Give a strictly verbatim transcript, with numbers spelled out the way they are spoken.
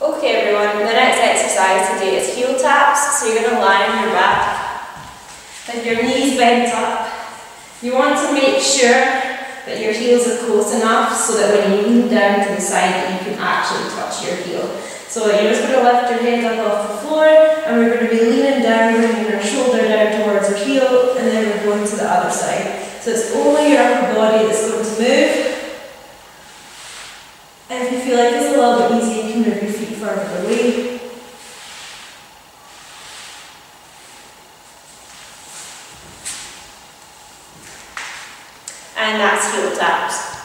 Okay everyone, the next exercise today is heel taps. So you're going to lie on your back with your knees bent up. You want to make sure that your heels are close enough so that when you lean down to the side you can actually touch your heel. So you're just going to lift your head up off the floor and we're going to be leaning down, bringing our shoulder down towards our heel and then we're going to the other side. So it's only your upper body that's going to move. And if you feel like it's a little bit easy, you can move your feet further away. And that's heel taps.